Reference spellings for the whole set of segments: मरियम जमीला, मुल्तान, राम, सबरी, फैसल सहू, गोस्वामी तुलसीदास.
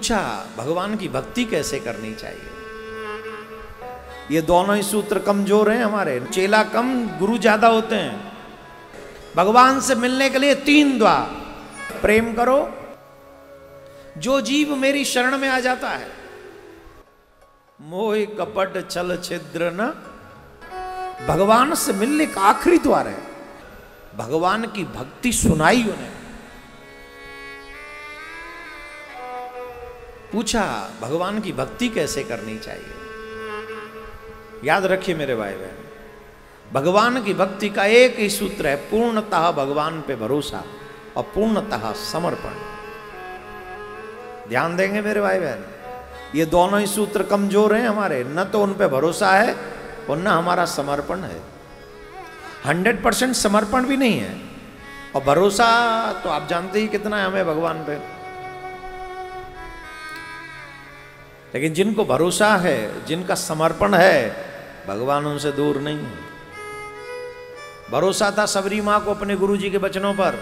पूछा भगवान की भक्ति कैसे करनी चाहिए। ये दोनों ही सूत्र कमजोर हैं हमारे, चेला कम गुरु ज्यादा होते हैं। भगवान से मिलने के लिए तीन दुआ, प्रेम करो, जो जीव मेरी शरण में आ जाता है मोह कपट छल छिद्र न। भगवान से मिलने का आखिरी द्वार है। भगवान की भक्ति सुनाई उन्हें, पूछा भगवान की भक्ति कैसे करनी चाहिए। याद रखिए मेरे भाई बहन, भगवान की भक्ति का एक ही सूत्र है, पूर्णतः भगवान पे भरोसा और पूर्णतः समर्पण। ध्यान देंगे मेरे भाई बहन, ये दोनों ही सूत्र कमजोर हैं हमारे, न तो उन पे भरोसा है और न हमारा समर्पण है। 100% समर्पण भी नहीं है और भरोसा तो आप जानते ही कितना है हमें भगवान पे। लेकिन जिनको भरोसा है, जिनका समर्पण है, भगवान उनसे दूर नहीं है। भरोसा था सबरी माँ को अपने गुरुजी के वचनों पर,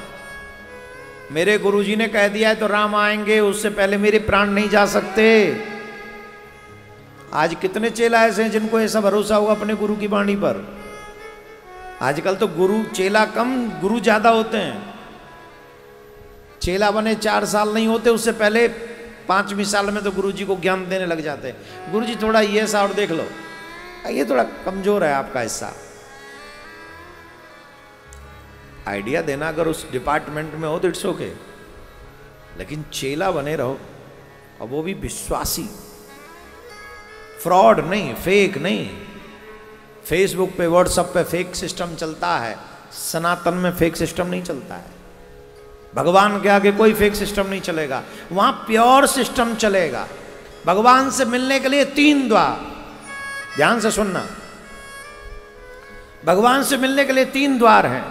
मेरे गुरुजी ने कह दिया है तो राम आएंगे, उससे पहले मेरे प्राण नहीं जा सकते। आज कितने चेला ऐसे हैं जिनको ऐसा भरोसा हुआ अपने गुरु की वाणी पर। आजकल तो गुरु चेला कम गुरु ज्यादा होते हैं। चेला बने 4 साल नहीं होते, उससे पहले 5वीं साल में तो गुरुजी को ज्ञान देने लग जाते हैं, गुरुजी थोड़ा ये सा और देख लो, ये थोड़ा कमजोर है आपका हिस्सा। आइडिया देना अगर उस डिपार्टमेंट में हो तो इट्स ओके, लेकिन चेला बने रहो और वो भी विश्वासी, फ्रॉड नहीं, फेक नहीं। फेसबुक पे व्हाट्सएप पे फेक सिस्टम चलता है, सनातन में फेक सिस्टम नहीं चलता है। भगवान के आगे कोई फेक सिस्टम नहीं चलेगा, वहां प्योर सिस्टम चलेगा। भगवान से मिलने के लिए तीन दुआ, ध्यान से सुनना, भगवान से मिलने के लिए 3 द्वार हैं।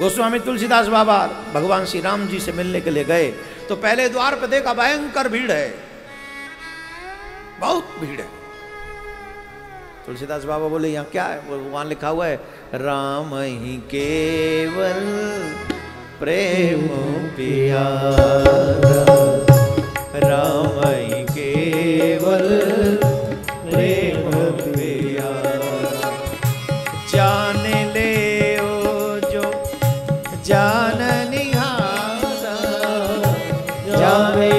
गोस्वामी तुलसीदास बाबा भगवान श्री राम जी से मिलने के लिए गए तो पहले द्वार पर देखा भयंकर भीड़ है, बहुत भीड़ है। तुलसीदास बाबा बोले यहां क्या है, वहां लिखा हुआ है राम ही केवल प्रेम प्यारा, राम ही केवल प्रेम प्यारा, जान ले जो जान निहारा, जान ले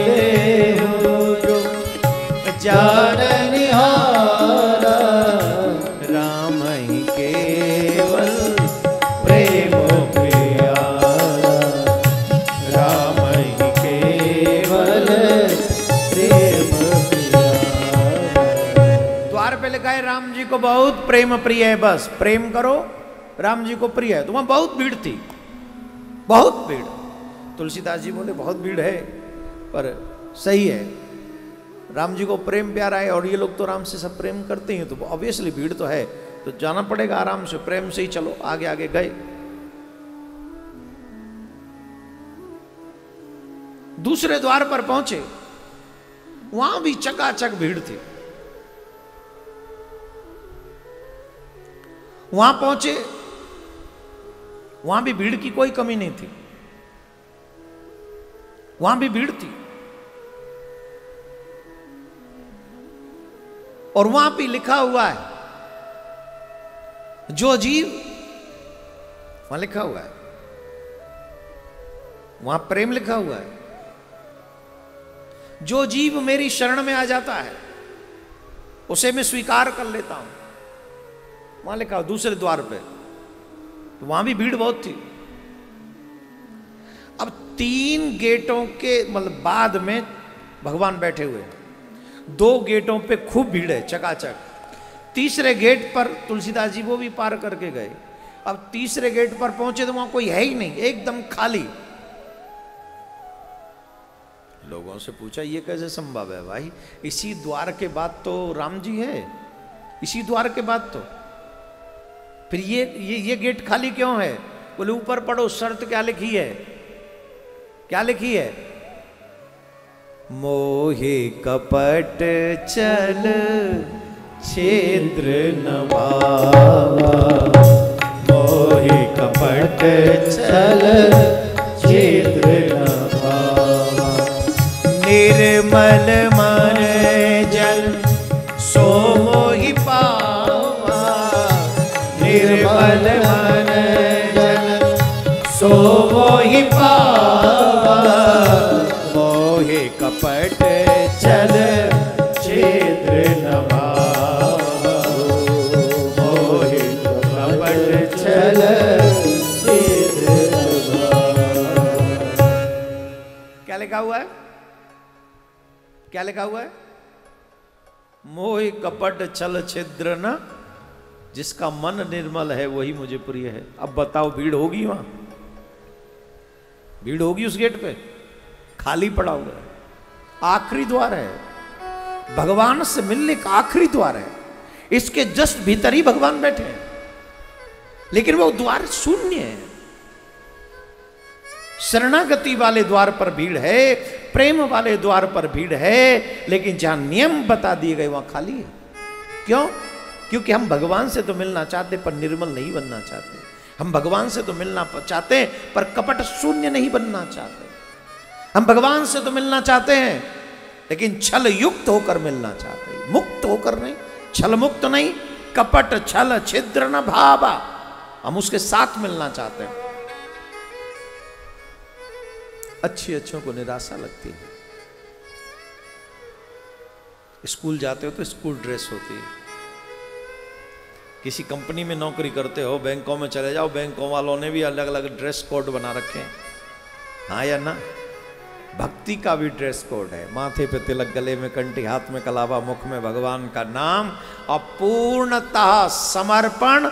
जो जान निहारा, राम ही केवल प्रेम प्यारा, राम ही केवल प्रेम प्यारा। द्वार पे लिखा है राम जी को बहुत प्रेम प्रिय है, बस प्रेम करो, राम जी को प्रिय है। तो वहां बहुत भीड़ थी, बहुत भीड़। तुलसीदास जी बोले बहुत भीड़ है पर सही है, राम जी को प्रेम प्यारा है और ये लोग तो राम से सब प्रेम करते हैं, तो ऑब्वियसली भीड़ तो है तो जाना पड़ेगा आराम से, प्रेम से ही चलो। आगे आगे गए। दूसरे द्वार पर पहुंचे, वहां भी चकाचक भीड़ थी। वहां पहुंचे, वहां भी भीड़ की कोई कमी नहीं थी, वहां भी भीड़ थी और वहां पे लिखा हुआ है जो जीव, वहां लिखा हुआ है, वहां प्रेम लिखा हुआ है, जो जीव मेरी शरण में आ जाता है उसे मैं स्वीकार कर लेता हूं। वहां लिखा हुआ दूसरे द्वार पे, तो वहां भी भीड़ बहुत थी। अब 3 गेटों के मतलब बाद में भगवान बैठे हुए हैं, 2 गेटों पे खूब भीड़ है चकाचक। तीसरे गेट पर तुलसीदास जी वो भी पार करके गए। अब तीसरे गेट पर पहुंचे तो वहां कोई है ही नहीं, एकदम खाली। लोगों से पूछा ये कैसे संभव है भाई, इसी द्वार के बाद तो राम जी है, इसी द्वार के बाद तो फिर ये गेट खाली क्यों है। बोले ऊपर पढ़ो शर्त क्या लिखी है, क्या लिखी है, मोहे कपट छल छिद्र न भावा, मोहे कपट छल छिद्र न भावा। निर्मल मन जल सो मोहि पावा, निर्मल मन जल सो मोहि पावा, मोहि कपट जल छिद्र न भावा, मोहि कपट जल छिद्र न भावा। क्या लिखा हुआ है, क्या लिखा हुआ है? मोहि कपट छल छिद्र न, जिसका मन निर्मल है वही मुझे प्रिय है। अब बताओ भीड़ होगी, वहां भीड़ होगी, उस गेट पे खाली पड़ा हुआ है। आखिरी द्वार है, भगवान से मिलने का आखिरी द्वार है। इसके जस्ट भीतर ही भगवान बैठे हैं, लेकिन वो द्वार शून्य है। शरणागति वाले द्वार पर भीड़ है, प्रेम वाले द्वार पर भीड़ है, लेकिन जहां नियम बता दिए गए वहां खाली है। क्यों? क्योंकि हम भगवान से तो मिलना चाहते पर निर्मल नहीं बनना चाहते। हम भगवान से तो मिलना चाहते पर कपट शून्य नहीं बनना चाहते। हम भगवान से तो मिलना चाहते हैं लेकिन छल युक्त होकर मिलना चाहते हैं, मुक्त होकर नहीं, छल मुक्त नहीं। कपट छल छिद्र न भावा, हम उसके साथ मिलना चाहते हैं। अच्छे अच्छों को निराशा लगती है। स्कूल जाते हो तो स्कूल ड्रेस होती है, किसी कंपनी में नौकरी करते हो, बैंकों में चले जाओ, बैंकों वालों ने भी अलग अलग ड्रेस कोड बना रखे हैं, हाँ या ना? भक्ति का भी ड्रेस कोड है, माथे पे तिलक, गले में कंठी, हाथ में कलावा, मुख में भगवान का नाम और पूर्णतः समर्पण,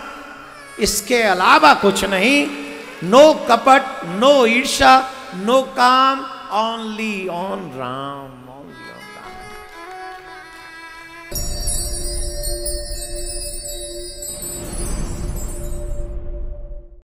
इसके अलावा कुछ नहीं। नो कपट, नो ईर्ष्या, नो काम, only on Ram.